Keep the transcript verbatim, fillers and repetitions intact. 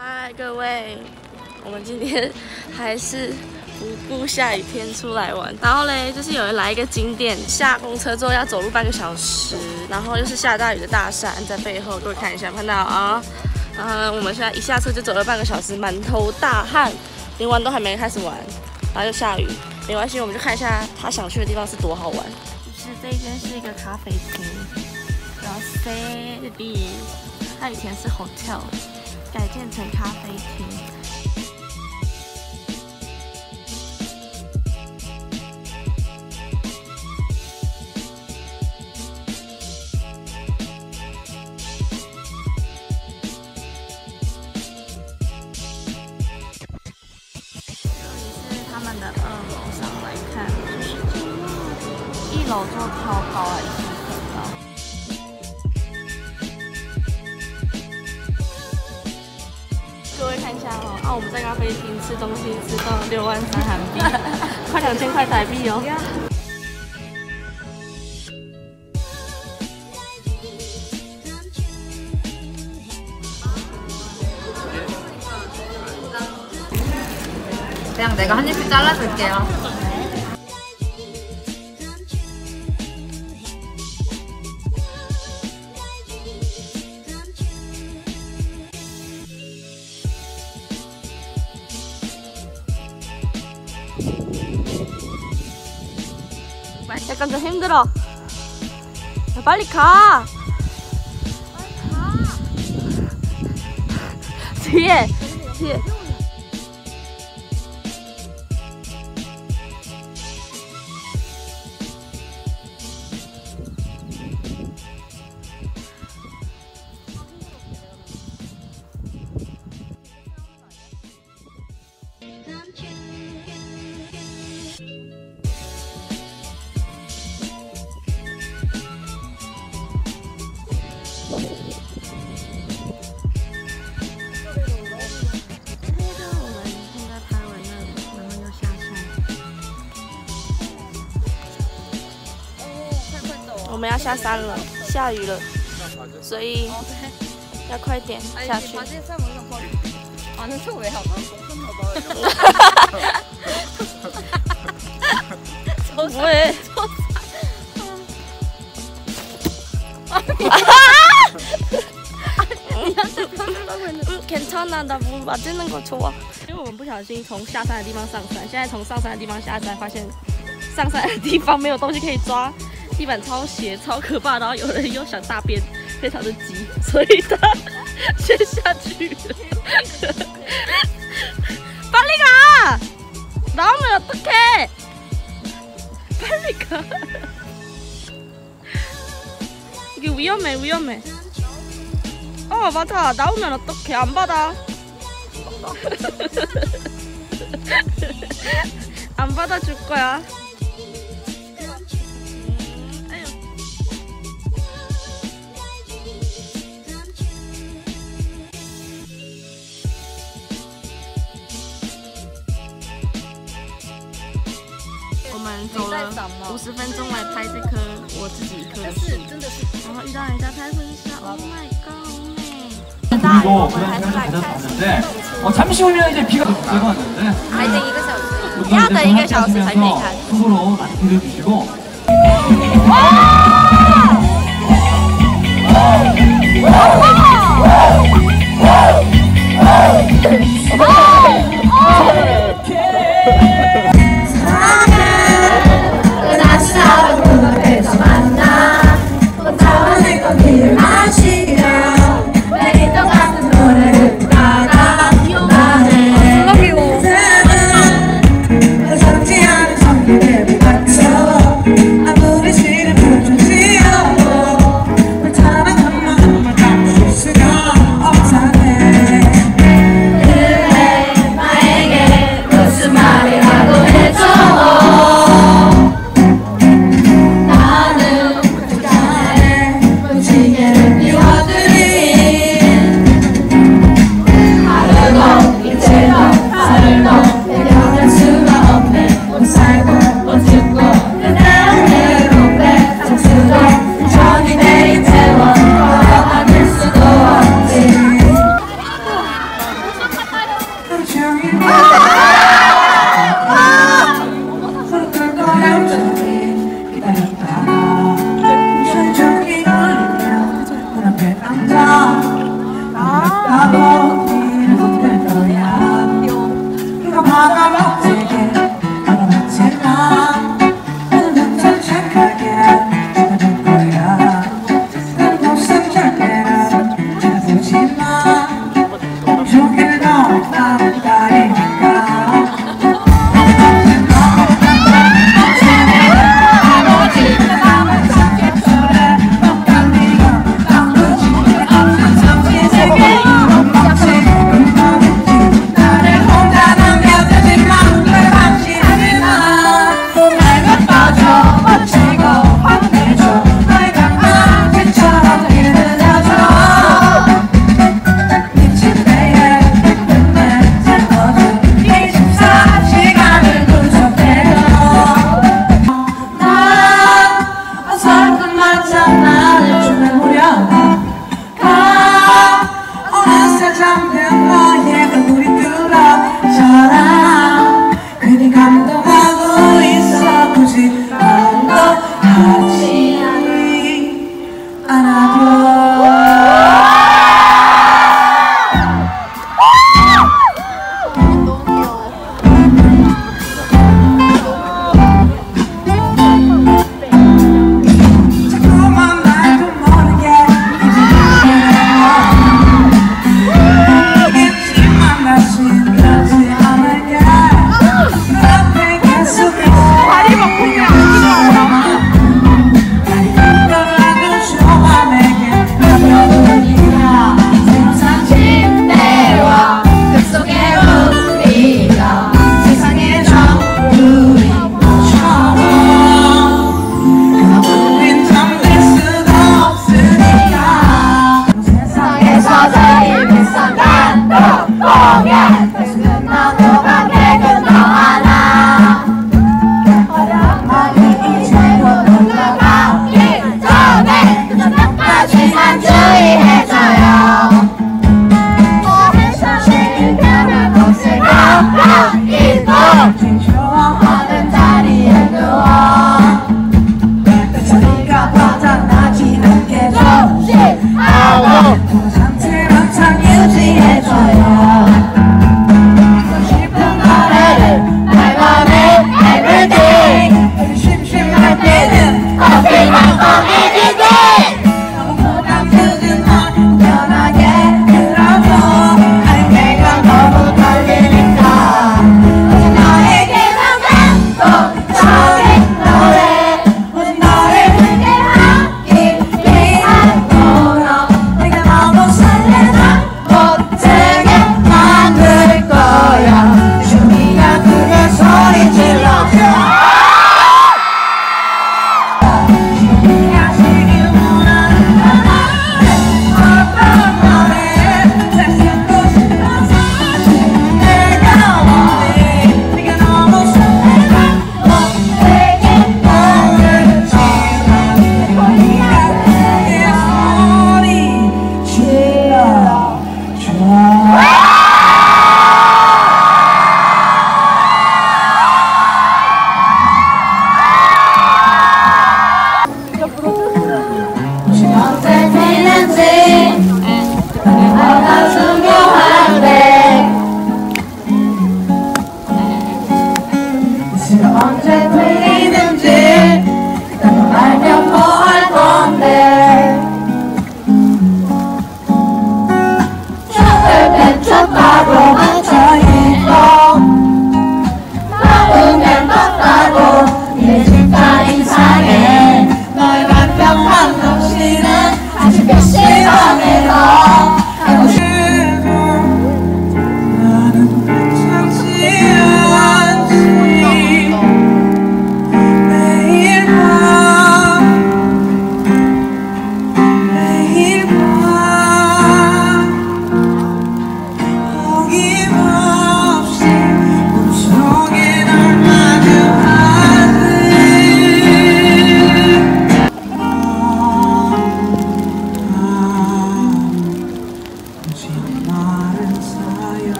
嗨，各位，我们今天还是不顾下雨天出来玩。然后嘞，就是有人来一个景点，下公车之后要走路半个小时，然后又是下大雨的大山在背后，各位看一下，看到啊，啊，我们现在一下车就走了半个小时，满头大汗，连玩都还没开始玩，然后又下雨，没关系，我们就看一下他想去的地方是多好玩。就是这边是一个咖啡厅，然后 C B， 它以前是 hotel， 改建成咖啡厅。 的二楼上来看，就是这样，一楼就超高了，一层很高。各位看一下哦，啊，我们在咖啡厅吃东西吃到六万三韩币，快两千块台币哦。그냥 내가 한 입씩 잘라줄게요. 약간 좀 힘들어. 야, 빨리 가. 빨리 가. 뒤에, 뒤에.我们要下山了，下雨了，所以要快点下去。啊，那臭味好重！不会。괜찮아, 나 뭐 맞는 거 좋아. 因为我们不小心从下山的地方上山，现在从上山的地方下山，发现上山的地方没有东西可以抓。 地板超斜，超可怕，然后有人又想大便，非常的急，所以他先下去了。巴里卡，然后没有不开，巴里卡，이게 위험해, 위험해. 어, 맞아. 나오면 어떡해? 안 받아. 안 받아줄 거야. five zero分钟来拍这棵我自己一棵的树，然后遇到人家拍婚纱 ，Oh my God！ 那我们还是来看。哦，잠시후면이제비가내려왔는데还等一个小时，要等一个小时才可以看。서로많이들어주시고 的唱片吧。